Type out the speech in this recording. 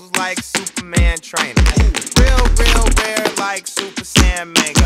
muscles like Superman training. Real rare like Super Saiyan Manga.